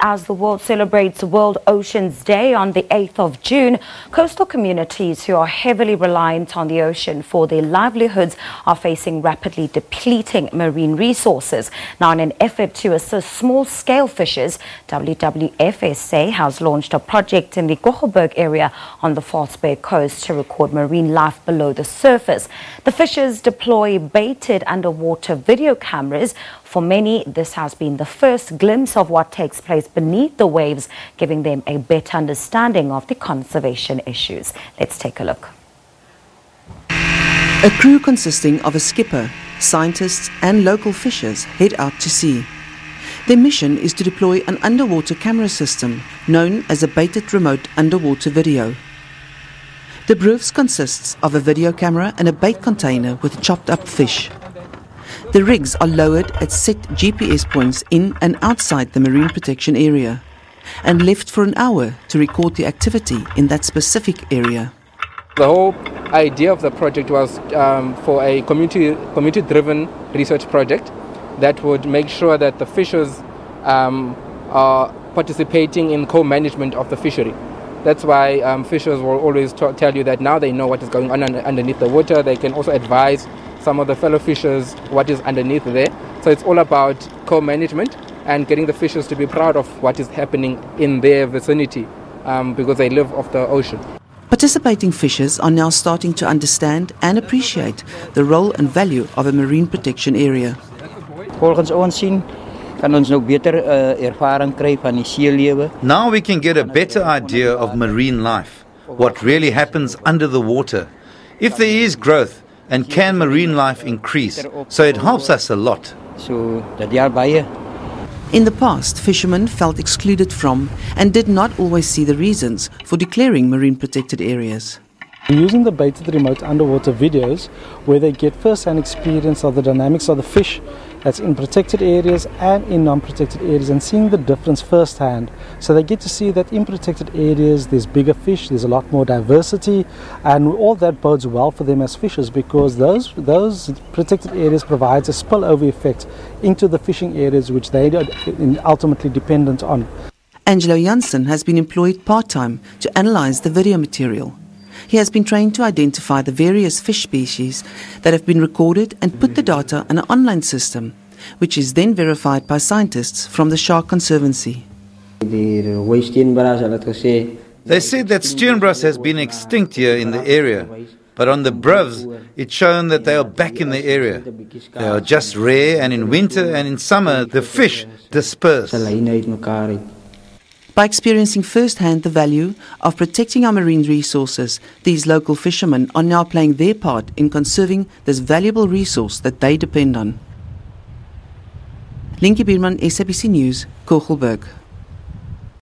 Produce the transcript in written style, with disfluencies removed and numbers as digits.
As the world celebrates World Oceans Day on the 8th of June, coastal communities who are heavily reliant on the ocean for their livelihoods are facing rapidly depleting marine resources. Now, in an effort to assist small-scale fishers, WWFSA has launched a project in the Kogelberg area on the False Bay coast to record marine life below the surface. The fishers deploy baited underwater video cameras. For many, this has been the first glimpse of what takes place beneath the waves, giving them a better understanding of the conservation issues. Let's take a look. A crew consisting of a skipper, scientists and local fishers head out to sea. Their mission is to deploy an underwater camera system known as a baited remote underwater video. The BRUV consists of a video camera and a bait container with chopped up fish. The rigs are lowered at set GPS points in and outside the marine protection area and left for an hour to record the activity in that specific area. The whole idea of the project was for a community-driven research project that would make sure that the fishers are participating in co-management of the fishery. That's why fishers will always tell you that now they know what is going on underneath the water. They can also advise some of the fellow fishers what is underneath there. So it's all about co-management and getting the fishers to be proud of what is happening in their vicinity because they live off the ocean. Participating fishers are now starting to understand and appreciate the role and value of a marine protection area. Volgens ons zien now we can get a better idea of marine life, what really happens under the water, if there is growth, and can marine life increase, so it helps us a lot. In the past, fishermen felt excluded from and did not always see the reasons for declaring marine protected areas. Using the baited remote underwater videos, where they get first-hand experience of the dynamics of the fish that's in protected areas and in non-protected areas, and seeing the difference first-hand. So they get to see that in protected areas there's bigger fish, there's a lot more diversity, and all that bodes well for them as fishers, because those protected areas provides a spillover effect into the fishing areas which they are ultimately dependent on. Angelo Janssen has been employed part-time to analyze the video material. He has been trained to identify the various fish species that have been recorded and put the data in an online system, which is then verified by scientists from the Shark Conservancy. They said that steenbras has been extinct here in the area, but on the BRUVs it's shown that they are back in the area. They are just rare, and in winter and in summer the fish disperse. By experiencing firsthand the value of protecting our marine resources, these local fishermen are now playing their part in conserving this valuable resource that they depend on. Linke Biermann, SABC News, Kogelberg.